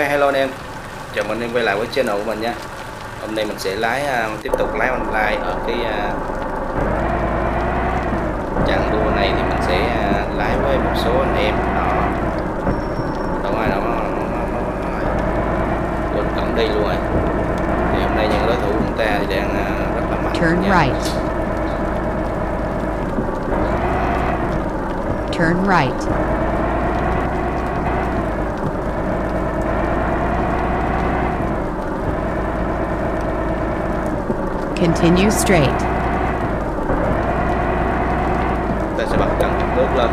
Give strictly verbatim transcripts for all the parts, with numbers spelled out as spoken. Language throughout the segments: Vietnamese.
Hello anh em, chào mừng anh em quay lại với channel của mình nha. Hôm nay mình sẽ lái uh, tiếp tục lái online ở cái chặng uh, đua này thì mình sẽ uh, lái với một số anh em đó. Đúng rồi, đúng rồi, quên cẩn đi luôn rồi. Thì hôm nay những đối thủ của chúng ta thì đang uh, rất là mạnh. Turn right. Turn right. Continue straight. Ta sẽ bật chân trong nước lên.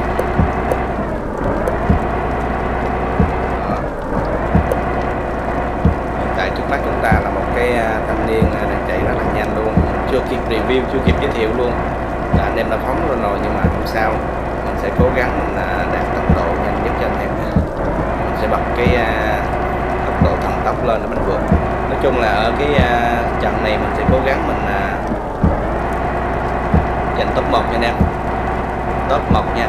Hiện tại trước mắt chúng ta là một cái thanh niên đang chạy rất là nhanh luôn. Chưa kịp review, chưa kịp giới thiệu luôn. Là anh em đã phóng lên rồi nhưng mà không sao. Mình sẽ cố gắng mình đạt tốc độ nhanh nhất cho anh em. Mình sẽ bật cái tốc độ thần tốc lên để mình vượt. Nói chung là ở cái uh, trận này mình sẽ cố gắng mình uh, giành top một nha anh em, top một nha.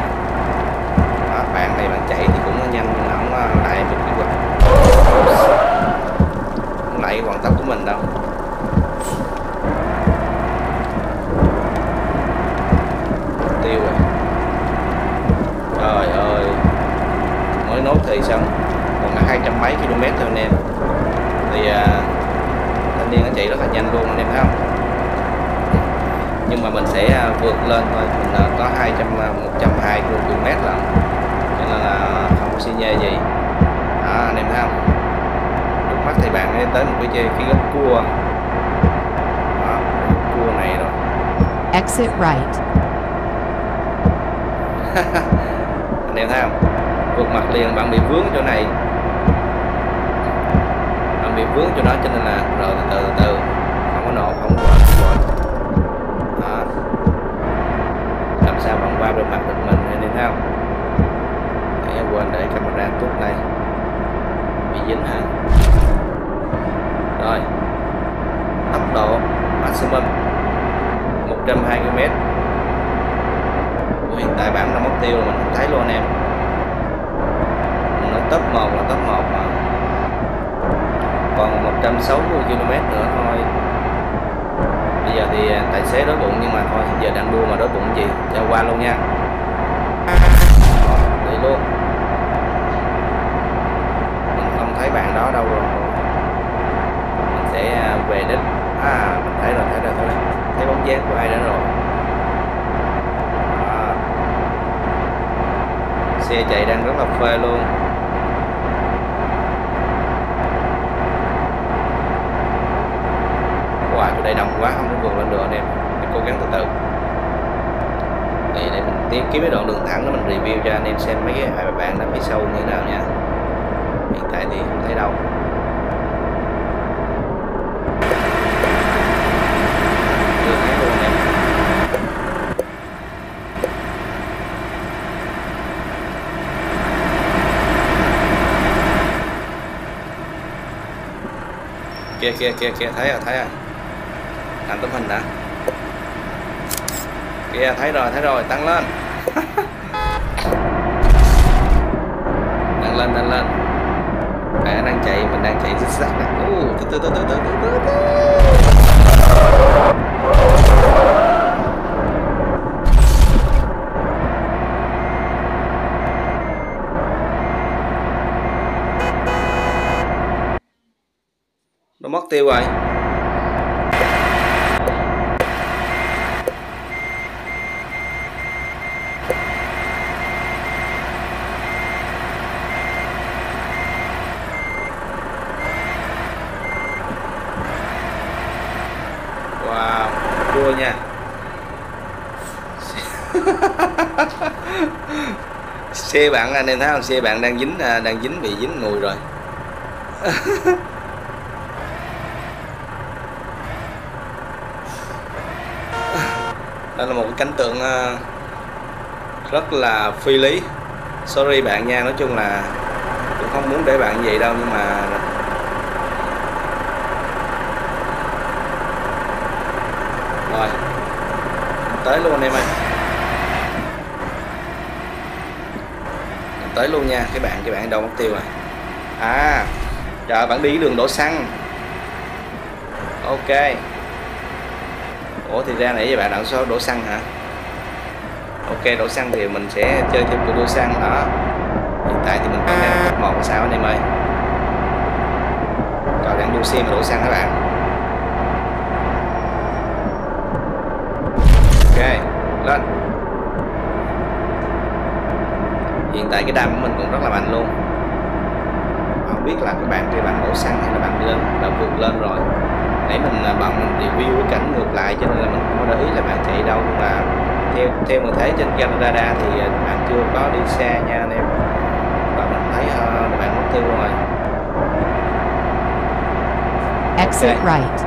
Đó, bạn này bạn chạy thì cũng nhanh nhưng mà không uh, lại được cái quạt, không lại vận tốc của mình đâu. Tiêu rồi, trời ơi, mới nốt thì xong còn hai trăm mấy km thôi anh em. Thì uh, thanh niên nó chạy rất là nhanh luôn anh em thấy không, nhưng mà mình sẽ uh, vượt lên thôi. Mình uh, có hai trăm một trăm hai mươi ki lô mét lận cho nên là không xi nhê gì đó anh em thấy không. Được mắt thì bạn ấy tới một cái chơi cái góc cua đó, cua này rồi exit right. Anh em thấy không, vượt mặt liền bạn bị vướng chỗ này, bị vướng cho nó, cho nên là rồi từ từ từ, từ. Không có nổ, không có rồi đó, làm sao bằng qua được mặt được mình nên thế nào. Để quên để camera tốt này bị dính hả. Rồi tốc độ maximum một trăm hai mươi mét. Hiện tại bạn đã mất tiêu rồi, mình không thấy luôn anh em. Mình nói top một là top một mà còn một trăm sáu mươi ki lô mét nữa thôi. Bây giờ thì tài xế đói bụng nhưng mà thôi giờ đang đua mà đói bụng gì cho qua luôn nha. Đó, đi luôn. Mình không thấy bạn đó đâu rồi. Mình sẽ về đích. À mình thấy rồi, thấy rồi, thấy rồi. Thấy bóng dáng của ai đã rồi. Đó. Xe chạy đang rất là phê luôn. Đây đông quá không có vượt lên được anh em, mình cố gắng từ từ để, để mình tiến kiếm cái đoạn đường thẳng đó, mình review cho anh em xem mấy cái hai bạn đã phía sau như thế nào nha. Hiện tại thì không thấy đâu. Chưa thấy luôn anh em. Kìa kìa kìa kìa, thấy rồi thấy rồi. Làm tấm hình đã. Kìa thấy rồi thấy rồi, tăng lên. Tăng lên tăng lên. Bạn đang chạy, mình đang chạy zigzag nè. Từ từ từ từ từ từ từ. Nó mất tiêu rồi. Nha. Xe bạn anh em thấy không, xe bạn đang dính đang dính bị dính ngồi rồi. Đây là một cái cảnh tượng rất là phi lý. Sorry bạn nha, nói chung là cũng không muốn để bạn vậy đâu nhưng mà tới luôn em ơi, tới luôn nha. Các bạn các bạn đâu mất tiêu rồi. À Trời, bạn đi đường đổ xăng. Ok. Ủa thì ra nãy giờ bạn đặng số đổ xăng hả? Ok, đổ xăng thì mình sẽ chơi thêm cuộc đua xăng đó. Hiện tại thì mình còn đang cấp một sao anh em ơi. Còn đang đua xe mà đổ xăng các bạn. Ok, lên. Hiện tại cái đam của mình cũng rất là mạnh luôn. Không biết là các bạn thì bạn đổ xăng hay là bạn lên đã vượt lên rồi. Nãy mình bạn mình review cái cảnh ngược lại cho nên là mình không có để ý là bạn chạy đâu, nhưng mà theo theo mình thấy trên kênh radar thì bạn chưa có đi xa nha anh em, và mình thấy uh, bạn mất tiêu rồi. Exit right.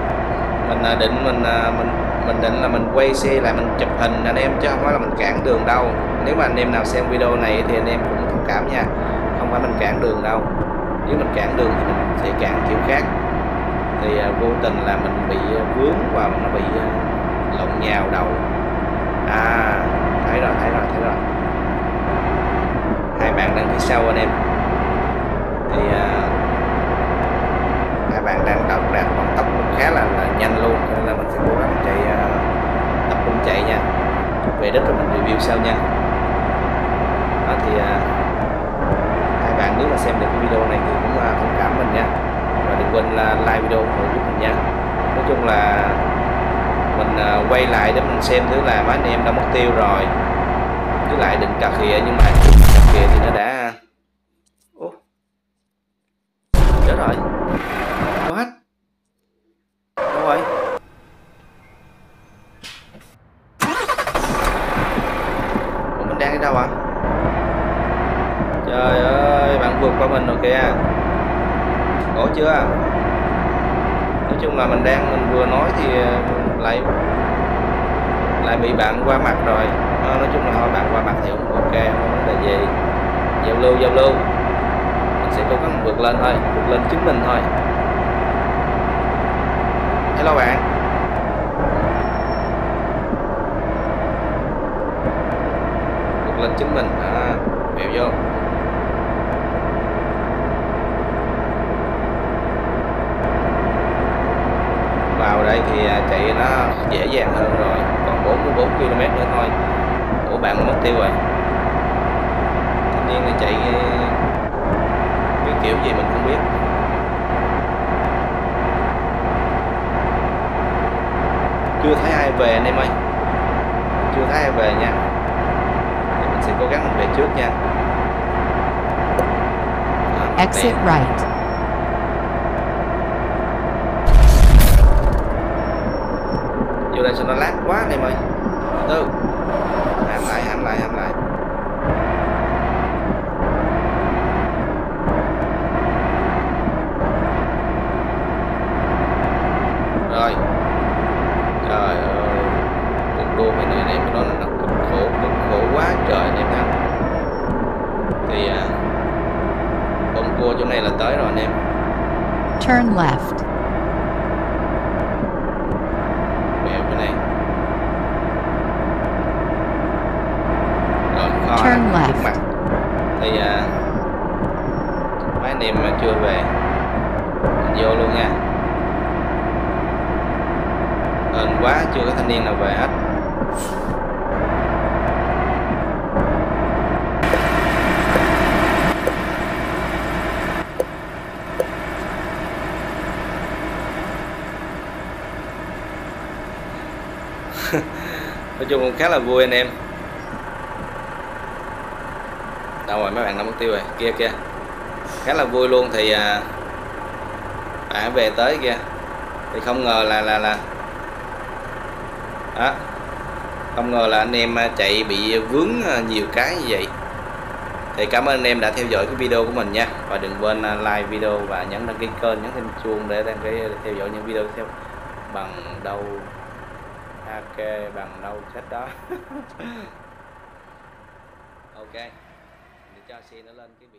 Mình uh, định mình uh, mình mình định là mình quay xe lại mình chụp hình anh em, chứ không phải là mình cản đường đâu. Nếu mà anh em nào xem video này thì anh em cũng thông cảm nha, không phải mình cản đường đâu. Nếu mình cản đường thì mình sẽ cản kiểu khác, thì uh, vô tình là mình bị uh, vướng và nó bị uh, lộn nhào đầu. À, thấy rồi, thấy rồi, thấy rồi. Hai bạn đang phía sau anh em. Thì uh, hai bạn đang đọc đạt vận tốc cũng khá là, là nhanh luôn, nên là mình sẽ cố gắng chạy uh, tập trung chạy nha. Về đích rồi mình review sau nha. Đó thì uh, hai bạn nếu mà xem được cái video này thì cũng uh, thông cảm mình nha. Và đừng quên là like video ủng hộ giúp mình nha. Nói chung là mình quay lại để mình xem thứ là mấy anh em đã mất tiêu rồi, chứ lại định cà khịa, nhưng mà cà khịa thì nó đã ủa chết rồi, what đâu rồi, ủa mình đang ở đâu ạ? À? Trời ơi, bạn vượt qua mình rồi kìa, ổn chưa? Nói chung là mình đang mình vừa nói thì lại lại bị bạn qua mặt rồi. Nói, nói chung là thôi bạn qua mặt thì cũng ok, không vấn đề gì. Giao lưu giao lưu mình sẽ cố gắng vượt lên thôi, vượt lên chính mình thôi. Hello bạn, vượt lên chính mình à, mèo vô. Vào đây thì chạy nó dễ dàng hơn rồi, còn bốn mươi bốn ki lô mét nữa thôi. Ủa bạn mất tiêu rồi. Tuy nhiên là chạy cái kiểu gì mình không biết. Chưa thấy ai về anh em ơi. Chưa thấy ai về nha. Thì mình sẽ cố gắng mình về trước nha. Exit right. Đây sao nó lát quá anh em ơi. Từ hãm lại, hãm lại, hãm lại. Rồi. Trời ơi, cuộc đua mấy người này mới nói là nó cực khổ, cực khổ quá trời anh em ha. Thì à, bông cua chỗ này là tới rồi anh em. Turn left. Nói chung cũng khá là vui anh em. Đâu rồi, mấy bạn đã mất tiêu rồi. Kia kia. Khá là vui luôn thì à, bạn về tới kia. Thì không ngờ là là là đó. Không ngờ là anh em chạy bị vướng nhiều cái như vậy. Thì cảm ơn anh em đã theo dõi cái video của mình nha. Và đừng quên like video và nhấn đăng ký kênh, nhấn thêm chuông để đăng ký theo dõi những video tiếp theo. Bằng đầu ok, bằng đâu chết đó. Ok, để cho xe nó lên cái